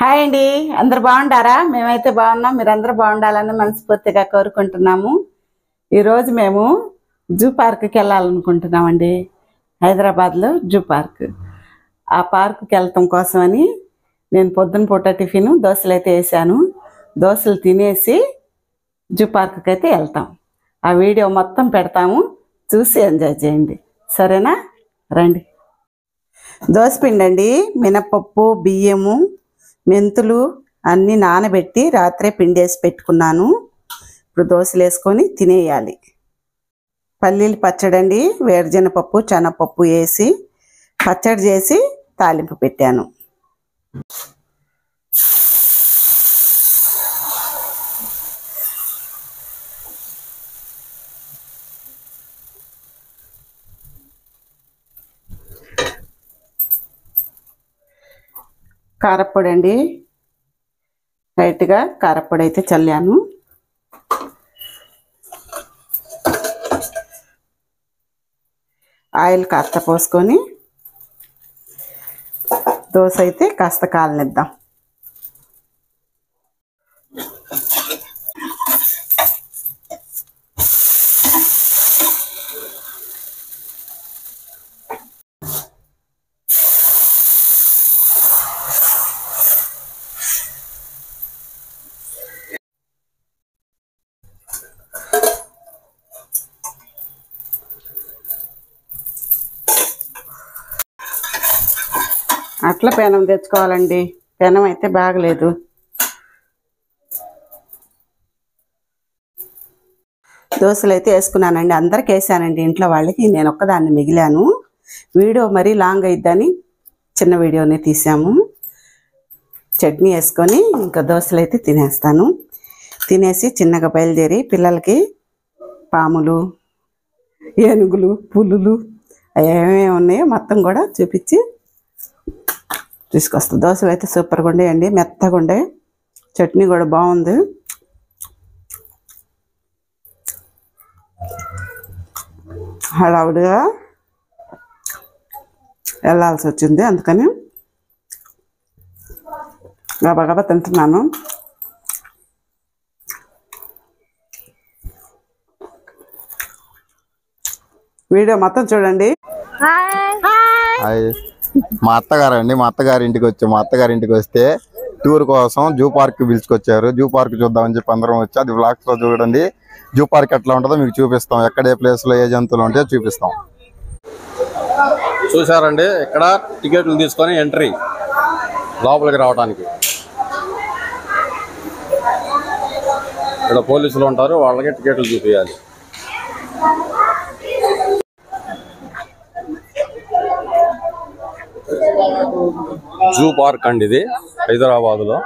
Hi అండి, అందరు బాగుంటారా? మేమైతే బాగున్నాం. మీరందరూ బాగుండాలని మనస్ఫూర్తిగా కోరుకుంటున్నాము. ఈరోజు మేము జూ పార్క్కి వెళ్ళాలనుకుంటున్నామండి. హైదరాబాద్లో జూ పార్క్, ఆ పార్కుకి వెళ్ళటం కోసమని నేను పొద్దున పూట టిఫిన్ దోశలు అయితే వేసాను. దోశలు తినేసి జూ పార్క్కి అయితే వెళ్తాం. ఆ వీడియో మొత్తం పెడతాము, చూసి ఎంజాయ్ చేయండి. సరేనా? రండి. దోశపిండి అండి, మినపప్పు, బియ్యము, మెంతులు అన్నీ నానబెట్టి రాత్రే పిండేసి పెట్టుకున్నాను. ఇప్పుడు దోశలు వేసుకొని తినేయాలి. పల్లీలు పచ్చడండి, వేరుజనపప్పు, శనగపప్పు వేసి పచ్చడి చేసి తాలింపు పెట్టాను. కారప్పొడి అండి, లైట్గా కారప్పొడి అయితే చల్లాను. ఆయిల్ కాస్త పోసుకొని దోశ అయితే కాస్త కాలనిద్దాం. అట్లా పెనం తెచ్చుకోవాలండి. పెనం అయితే బాగలేదు. దోశలు అయితే వేసుకున్నానండి, అందరికి వేసానండి. ఇంట్లో వాళ్ళకి, నేను ఒక్కదాన్ని మిగిలాను. వీడియో మరీ లాంగ్ అయిద్దని చిన్న వీడియోనే తీసాము. చట్నీ వేసుకొని ఇంకా దోశలు అయితే తినేస్తాను. తినేసి చిన్నగా బయలుదేరి పిల్లలకి పాములు, ఏనుగులు, పులులు ఏమేమి ఉన్నాయో మొత్తం కూడా చూపించి తీసుకొస్తాం. దోశలు అయితే సూపర్గా ఉండేయండి, మెత్తగా ఉండే. చట్నీ కూడా బాగుంది. హడావుడిగా వెళ్ళాల్సి వచ్చింది, అందుకని గబగబా తింటున్నాను. వీడియో మొత్తం చూడండి. మా అత్తగారు అండి, మా అత్తగారింటికి వచ్చాం. మా అత్తగారింటికి వస్తే టూర్ కోసం జూ పార్క్ పిలుచుకొచ్చారు. జూ పార్క్ చూద్దామని చెప్పి అందరం వచ్చి, అది బ్లాగ్స్ లో చూడండి. జూ పార్క్ ఎట్లా ఉంటుందో మీకు చూపిస్తాం. ఎక్కడే ప్లేస్ లో ఏ జంతువులు ఉంటాయో చూపిస్తాం. చూసారండి, ఇక్కడ టికెట్లు తీసుకొని ఎంట్రీ లోపలికి రావడానికి. ఇక్కడ పోలీసులు ఉంటారు, వాళ్ళకి టికెట్లు చూపించాలి. జూ పార్క్ అండి ఇది, హైదరాబాద్ లో.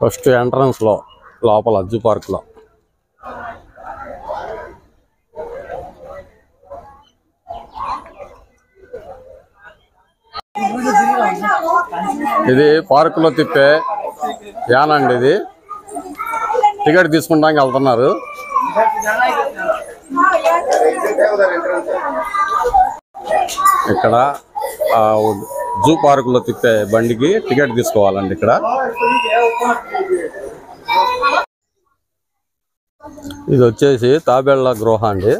ఫస్ట్ ఎంట్రన్స్ లో లోపల జూ పార్క్ లో ఇది పార్కులో తిప్పే యాన అండి. ఇది టికెట్ తీసుకుంటానికి వెళ్తున్నారు. ఇక్కడ జూ పార్కులో తిప్పే బండికి టికెట్ తీసుకోవాలండి. ఇక్కడ ఇది వచ్చేసి తాబేళ్ల గృహ అండి.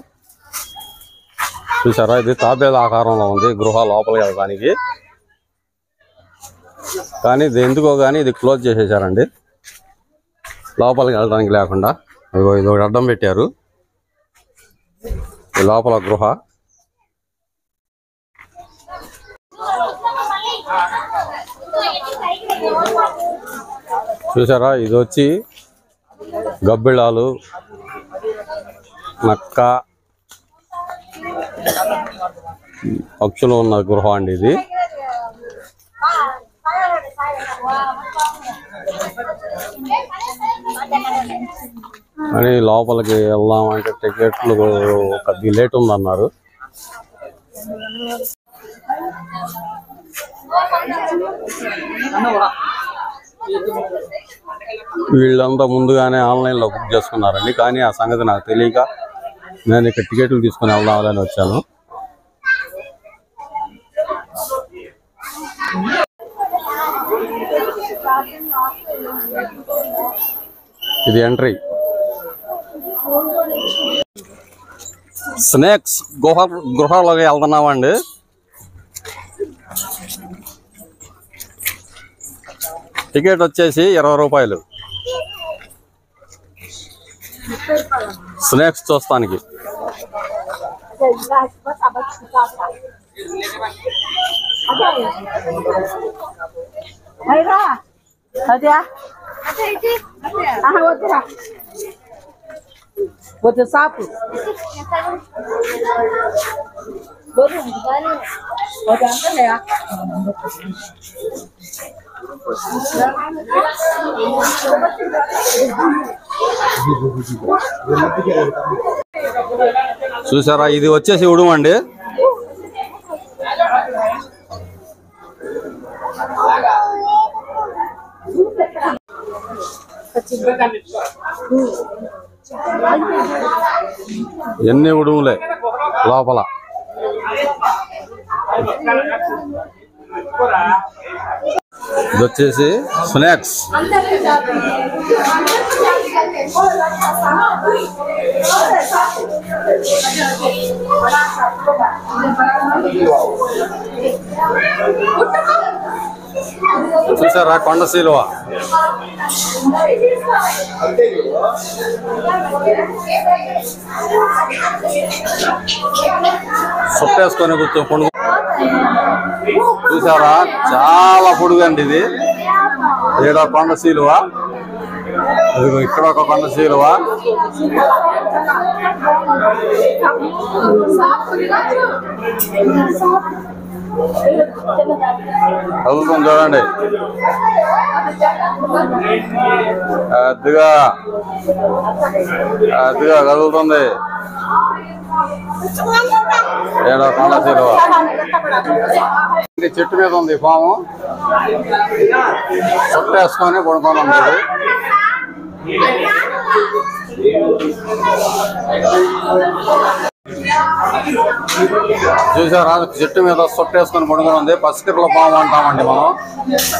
చూసారా, ఇది తాబేళ్ల ఆకారంలో ఉంది గృహ. లోపలికి వెళ్ళడానికి కానీ ఇది ఎందుకో కానీ ఇది క్లోజ్ చేసేసారండి, లోపలికి వెళ్ళడానికి లేకుండా. ఇది ఒకటి అడ్డం పెట్టారు. లోపల గృహ. చూసారా, ఇది వచ్చి గబ్బిళాలు, నక్క, పక్షులు ఉన్న గృహ అండి ఇది. అని లోపలికి వెళ్దాం అంటే టికెట్లు కొద్దిగా లేట్ ఉందన్నారు. వీళ్ళంతా ముందుగానే ఆన్లైన్లో బుక్ చేసుకున్నారండి, కానీ ఆ సంగతి నాకు తెలియక నేను ఇక్కడ టికెట్లు తీసుకుని వెళ్దామని వచ్చాను. ఇది ఎంట్రీ. స్నేక్స్ గృహాలోకి వెళ్తున్నామండి. టికెట్ వచ్చేసి 20 రూపాయలు స్నేక్స్ చూస్తానికి. సాపు చూసారా, ఇది వచ్చేసి ఉడుమండి. ఎన్ని ఉడుములే లోపల. ఇది వచ్చేసి స్నాక్స్. చూసారా కొండశీలువ. సొప్పేసుకొని కూర్చో పొడుగు. చూసారా చాలా పొడుగండి ఇది. ఏడో కొండశీలువ, ఇక్కడ ఒక కొండశీలువ. చదువుకొని చూడండి అదిగా అదిగా కదులుతుంది. ఏడో కొండశీలువ. చెట్టు మీద ఉంది పాము, చెట్టు వేసుకొని కొనుక్కొని ఉంటుంది. చూసారా చెట్టు మీద సొట్టేసుకొని పడుకుని ఉంది. పసికట్ల పాము అంటామండి మనం,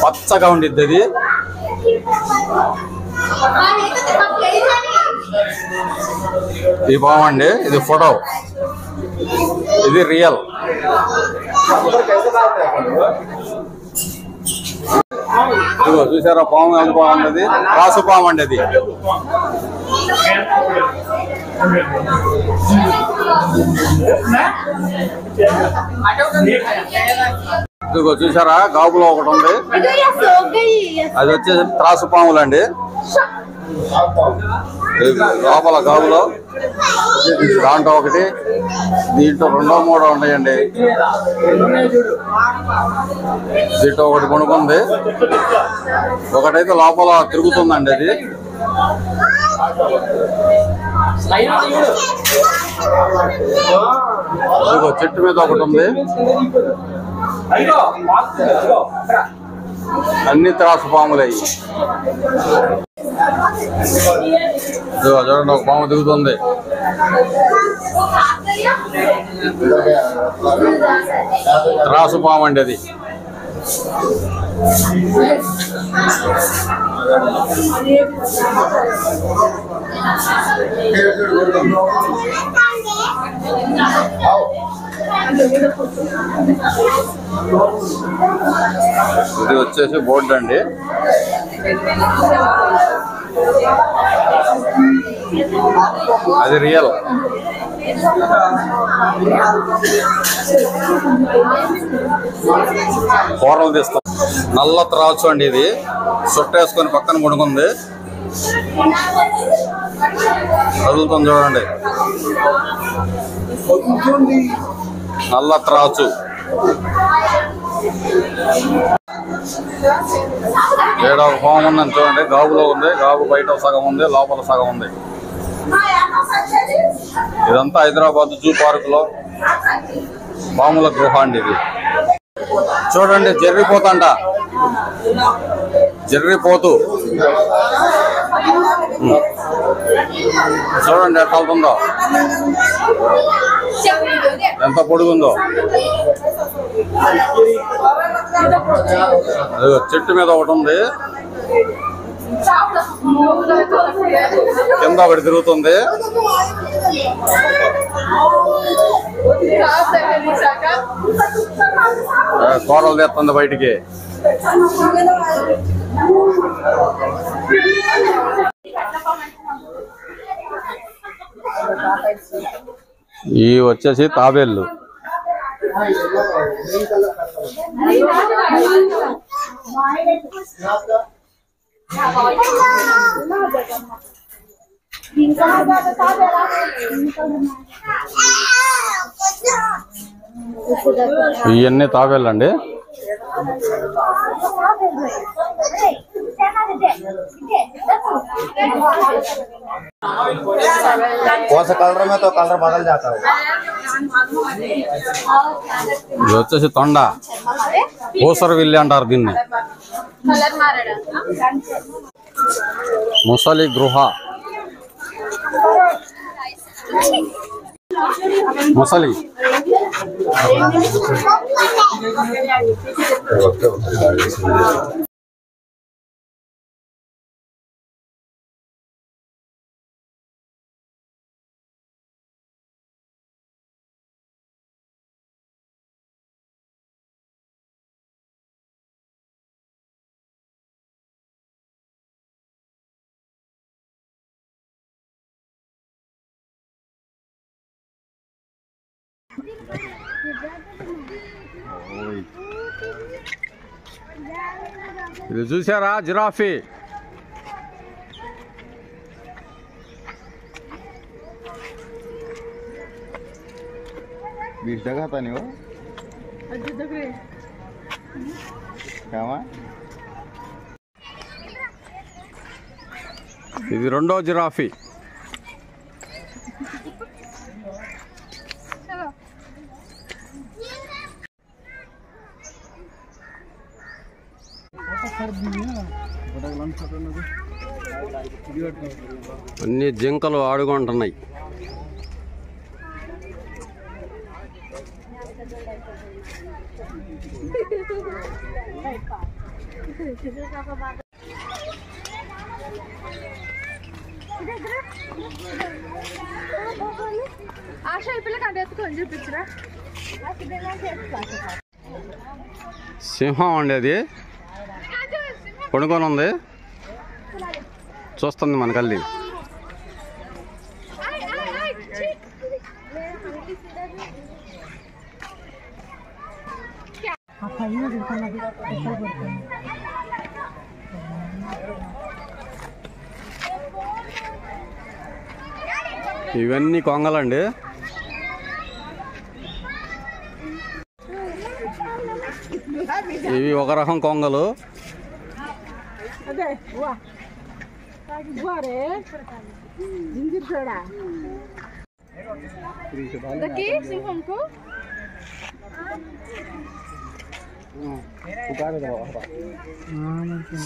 పచ్చగా ఉండిద్ది అది. ఈ పాము అండి, ఇది ఫోటో, ఇది రియల్. చూసారా పాము ఎంత బాగుంది, రాసు పాము అండి అది. ఇదిగో చూసారా గాబులో ఒకటి ఉంది, అది వచ్చేసి త్రాసు పాములు అండి. లోపల గాబులో దాంట్లో ఒకటి, దీంట్లో రెండో మూడో ఉన్నాయండి. దీంట్లో ఒకటి కొనుక్కుంది, ఒకటైతే లోపల తిరుగుతుందండి అది. చెట్టు మీద ఒకటి ఉంది. అన్ని త్రాసు పాములు అయ్యి. చూడండి ఒక పాము దిగుతుంది. త్రాసు పాము అండి అది. ఇది వచ్చేసి బోర్డు అండి. అది రియల్. కూరలు తీస్తాం. నల్ల త్రాచు అండి ఇది, సొట్టేసుకొని పక్కన కొనుక్కుంది. కదులుతుంది చూడండి, నల్ల త్రాచు. ఏడో పాము ఉందని చూడండి, గాబులో ఉంది. గాబు బయట సగం ఉంది, లోపల సగం ఉంది. ఇదంతా హైదరాబాద్ జూ పార్క్ లో పాముల గుహ అండి ఇది. చూడండి జర్రిపోతంట, జర్రిపోతూ చూడండి ఎంత అవుతుందో, ఎంత పొడుగుందో. చెట్టు మీద ఒకటి ఉంది, కింద ఒకటి తిరుగుతుంది. కోరలు తెస్తుంది బయటికి. ఈ వచ్చేసి తాబేళ్ళు. ఇవన్నీ తాబేళ్ళండి. ఇది వచ్చేసి తొండ, కోసర విల్లి అంటారు దీన్ని. ముసలి గృహ, ముసలి. ఇది చూసారా జిరాఫీ. बीस जगह था नहीं वो ఇది రెండో జిరాఫీ. అన్ని జింకలు ఆడుకుంటున్నాయి. ఆశ పిల్లకి అంటే ఎత్తుకొని చూపించరా. సింహం ఉండేది కొనుక్కొని ఉంది, చూస్తుంది మన కళ్ళి. ఇవన్నీ కొంగలండి. ఇవి ఒక రకం కొంగలు.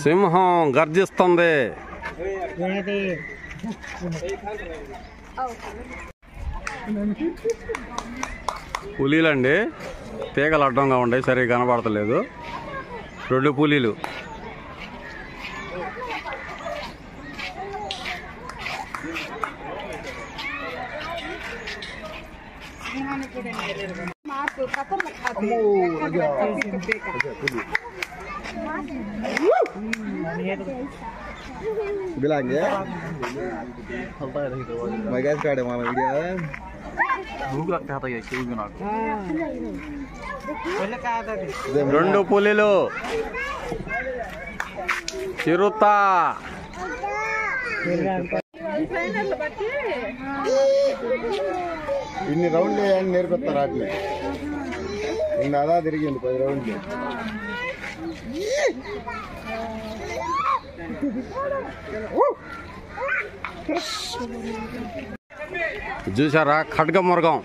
సింహం గర్జిస్తుంది. పులీలండి, తీగలు అడ్డంగా ఉంటాయి, సరిగా కనబడతలేదు. రెండు పులీలు. రెండు పులిలు చిరుతా. ఇన్ని రౌండ్లు వేయాలని నేర్పిస్తారు వాటిని. ఇంకా అదా తిరిగింది 10 రౌండ్లు. చూసారా ఖడ్గమృగం.